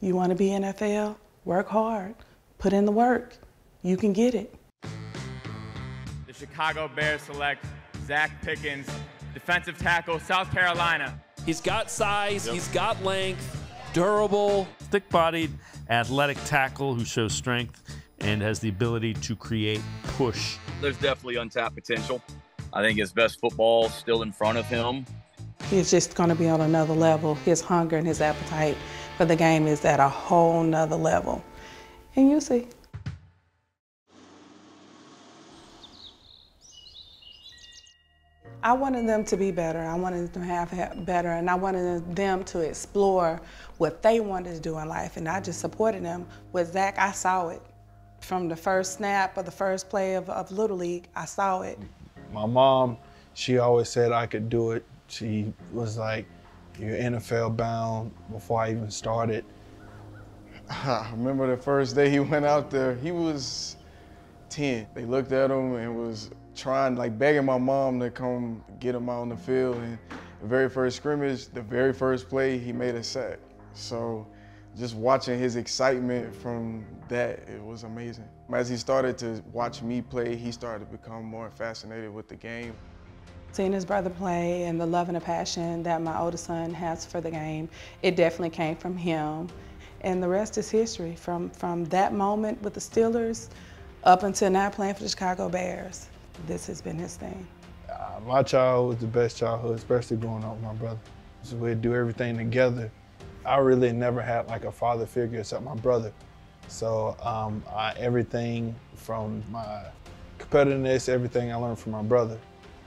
You want to be NFL? Work hard. Put in the work. You can get it. The Chicago Bears select Zacch Pickens, defensive tackle, South Carolina. He's got size, He's got length, durable. Thick-bodied, athletic tackle who shows strength and has the ability to create push. There's definitely untapped potential. I think his best football is still in front of him. He's just going to be on another level. His hunger and his appetite for the game is at a whole nother level. And you'll see. I wanted them to be better. I wanted them to have better, and I wanted them to explore what they wanted to do in life, and I just supported them. With Zacch, I saw it. From the first snap of the first play of Little League, I saw it. My mom, she always said I could do it. She was like, you're NFL bound before I even started. I remember the first day he went out there, he was 10. They looked at him and was trying, like begging my mom to come get him out on the field. And the very first scrimmage, the very first play, he made a sack. So just watching his excitement from that, it was amazing. As he started to watch me play, he started to become more fascinated with the game. Seeing his brother play and the love and the passion that my oldest son has for the game, it definitely came from him. And the rest is history. From that moment with the Steelers up until now playing for the Chicago Bears, this has been his thing. My child was the best childhood, especially growing up with my brother. So we'd do everything together. I really never had like a father figure except my brother. So everything from my competitiveness, everything I learned from my brother.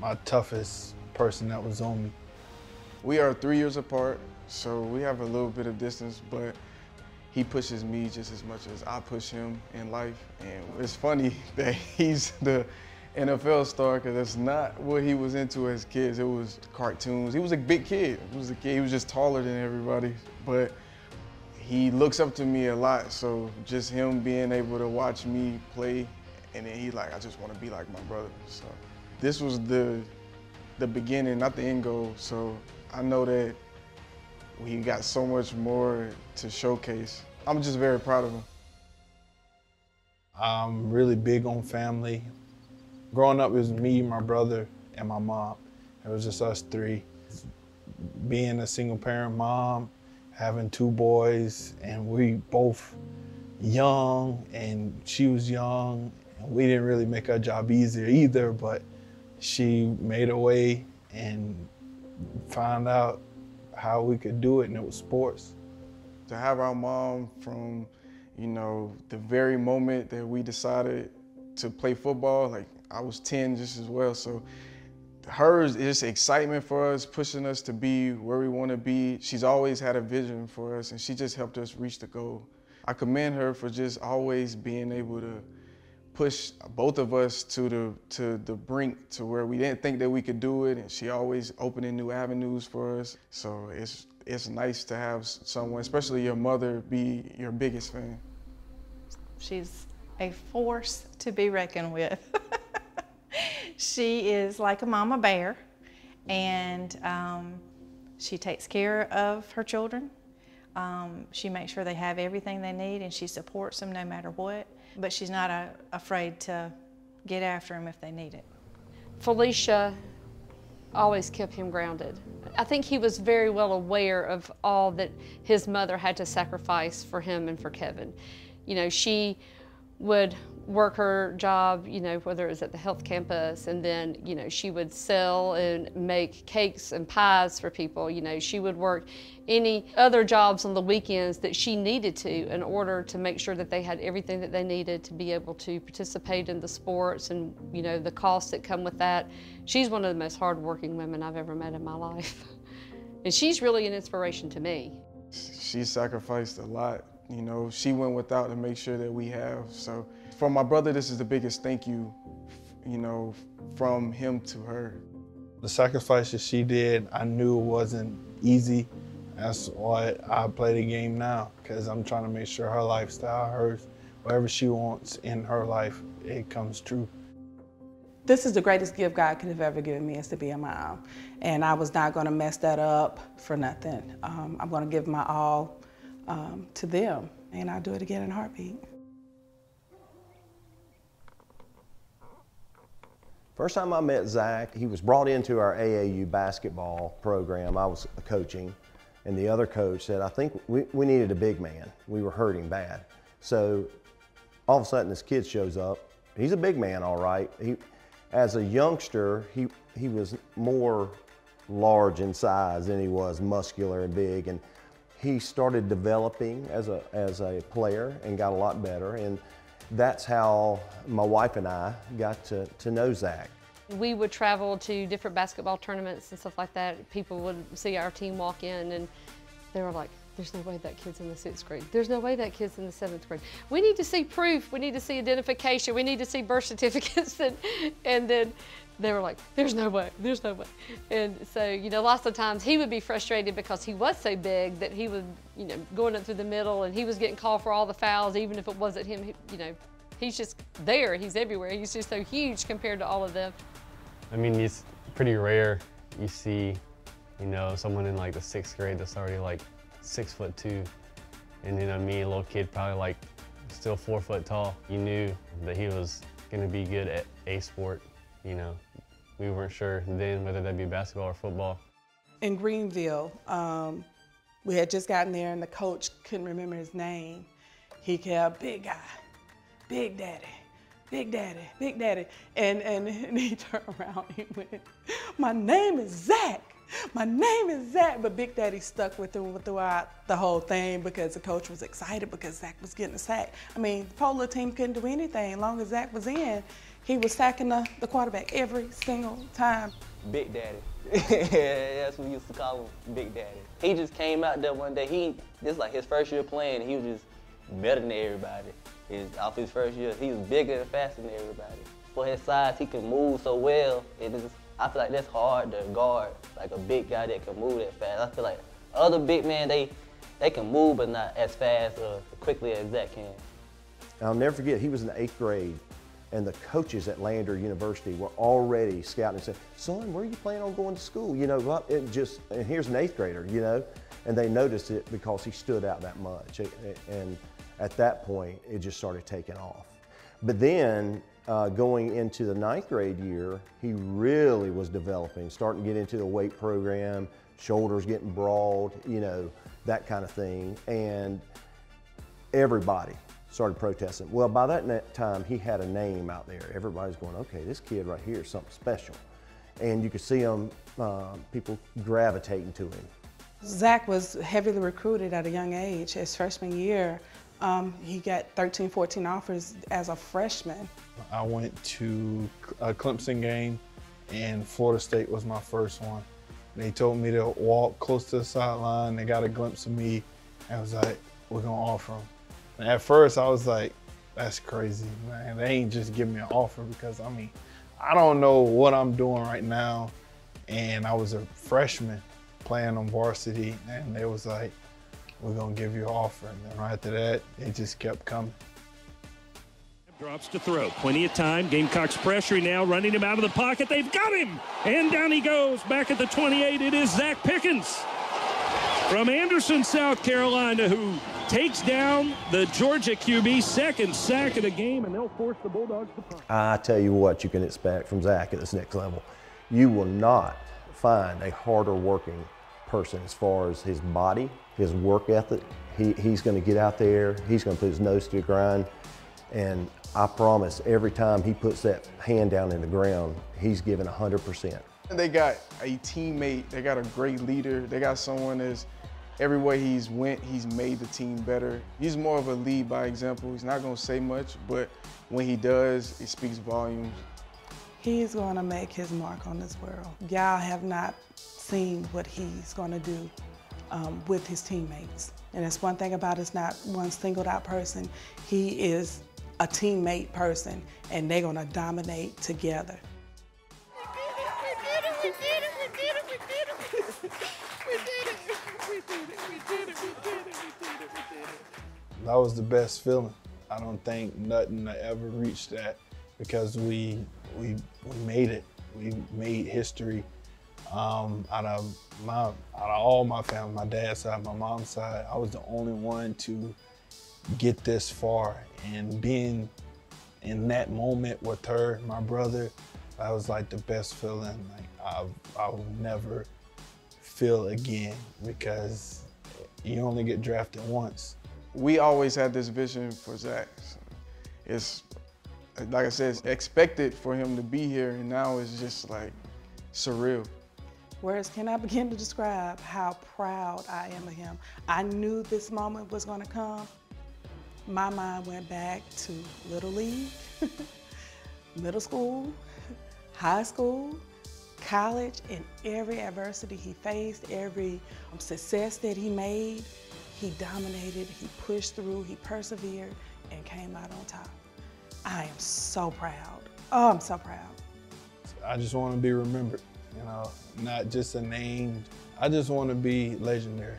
My toughest person that was on me. We are 3 years apart, so we have a little bit of distance, but he pushes me just as much as I push him in life. And it's funny that he's the NFL star because that's not what he was into as kids. It was cartoons. He was a big kid. He was just taller than everybody, but he looks up to me a lot. So just him being able to watch me play, and then he's like, I just want to be like my brother. So. This was the beginning, not the end goal, so I know that we got so much more to showcase. I'm just very proud of him. I'm really big on family. Growing up, it was me, my brother, and my mom. It was just us three. Being a single parent mom, having two boys, and we both young, and she was young, and we didn't really make our job easier either, but she made a way and found out how we could do it, and it was sports. To have our mom from, you know, the very moment that we decided to play football, like I was 10 just as well, so hers is excitement for us, pushing us to be where we want to be. She's always had a vision for us, and she just helped us reach the goal. I commend her for just always being able to push both of us to the brink, to where we didn't think that we could do it, and she always opening new avenues for us. So it's nice to have someone, especially your mother, be your biggest fan. She's a force to be reckoned with. She is like a mama bear, and she takes care of her children. She makes sure they have everything they need, and she supports them no matter what. But she's not afraid to get after them if they need it. Felicia always kept him grounded. I think he was very well aware of all that his mother had to sacrifice for him and for Kevin. You know, she would work her job, you know, whether it was at the health campus, and then, you know, she would sell and make cakes and pies for people. You know, she would work any other jobs on the weekends that she needed to in order to make sure that they had everything that they needed to be able to participate in the sports and, you know, the costs that come with that. She's one of the most hardworking women I've ever met in my life. And she's really an inspiration to me. She sacrificed a lot. You know, she went without to make sure that we have. So for my brother, this is the biggest thank you, you know, from him to her. The sacrifices she did, I knew it wasn't easy. That's why I play the game now, because I'm trying to make sure her lifestyle, hers, whatever she wants in her life, it comes true. This is the greatest gift God could have ever given me, is to be a mom. And I was not going to mess that up for nothing. I'm going to give my all. to them. And I'll do it again in a heartbeat. First time I met Zacch, he was brought into our AAU basketball program. I was coaching, and the other coach said, I think we needed a big man. We were hurting bad. So all of a sudden this kid shows up. He's a big man, all right. As a youngster, he was more large in size than he was muscular and big, and he started developing as a player and got a lot better, and that's how my wife and I got to know Zacch. We would travel to different basketball tournaments and stuff like that. People would see our team walk in and they were like, there's no way that kid's in the 6th grade. There's no way that kid's in the 7th grade. We need to see proof. We need to see identification. We need to see birth certificates. And then they were like, there's no way, there's no way. And so, you know, lots of times he would be frustrated because he was so big that he was, you know, going up through the middle and he was getting called for all the fouls, even if it wasn't him, you know, he's just there, he's everywhere. He's just so huge compared to all of them. I mean, it's pretty rare you see, you know, someone in like the 6th grade that's already like 6'2", and you know me, a little kid, probably like still 4 foot tall. You knew that he was gonna be good at a sport. You know, we weren't sure then whether that'd be basketball or football. In Greenville, we had just gotten there, and the coach couldn't remember his name. He kept big guy, big daddy, big daddy, big daddy, and he turned around. He went, "My name is Zacch. My name is Zacch," but Big Daddy stuck with him throughout the whole thing because the coach was excited because Zacch was getting a sack. I mean, the Polo team couldn't do anything. As long as Zacch was in, he was sacking the quarterback every single time. Big Daddy. Yeah, that's what we used to call him, Big Daddy. He just came out there one day. This is like his first year playing, and he was just better than everybody. Off his first year, he was bigger and faster than everybody. For his size, he could move so well. I feel like that's hard to guard, like a big guy that can move that fast. I feel like other big men, they can move, but not as fast or quickly as Zacch can. I'll never forget, he was in the 8th grade, and the coaches at Lander University were already scouting and said, "Son, where are you planning on going to school?" You know, and here's an 8th grader, you know, and they noticed it because he stood out that much. And at that point, it just started taking off. But then, going into the 9th grade year, he really was developing, starting to get into the weight program, shoulders getting broad, you know, that kind of thing. And everybody started protesting. Well, by that time, he had a name out there. Everybody's going, okay, this kid right here is something special. And you could see him, people gravitating to him. Zacch was heavily recruited at a young age. His freshman year, he got 13, 14 offers as a freshman. I went to a Clemson game, and Florida State was my first one. And they told me to walk close to the sideline. They got a glimpse of me, and I was like, we're gonna offer him. And at first, I was like, that's crazy, man. They ain't just giving me an offer because, I mean, I don't know what I'm doing right now. And I was a freshman playing on varsity, and they was like, we're gonna give you an offer. And then right after that, it just kept coming. Drops to throw, plenty of time. Gamecocks pressure now, running him out of the pocket. They've got him, and down he goes. Back at the 28, it is Zacch Pickens from Anderson, South Carolina, who takes down the Georgia QB, second sack of the game, and they'll force the Bulldogs to punt. I tell you what you can expect from Zacch at this next level. You will not find a harder working person as far as his body, his work ethic. He's gonna get out there, he's gonna put his nose to the grind, and I promise every time he puts that hand down in the ground, he's giving 100%. They got a teammate, they got a great leader, they got someone that's, every way he's went, he's made the team better. He's more of a lead by example. He's not gonna say much, but when he does, it speaks volumes. He's gonna make his mark on this world. Y'all have not seen what he's gonna do with his teammates. And that's one thing about it's not one singled out person. He is a teammate person, and they're gonna dominate together. That was the best feeling. I don't think nothing I ever reached that, because we made it. We made history. Out of all my family, my dad's side, my mom's side, I was the only one to get this far. And being in that moment with her, my brother, that was like the best feeling like I'll never feel again, because you only get drafted once. We always had this vision for Zacch. It's, like I said, it's expected for him to be here, and now it's just like surreal. Words cannot begin to describe how proud I am of him. I knew this moment was gonna come. My mind went back to Little League, middle school, high school, college, and every adversity he faced, every success that he made, he dominated, he pushed through, he persevered, and came out on top. I am so proud. Oh, I'm so proud. I just want to be remembered. You know, not just a name. I just want to be legendary.